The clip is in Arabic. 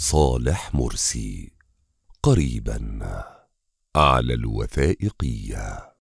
صالح مرسي قريبا على الوثائقية.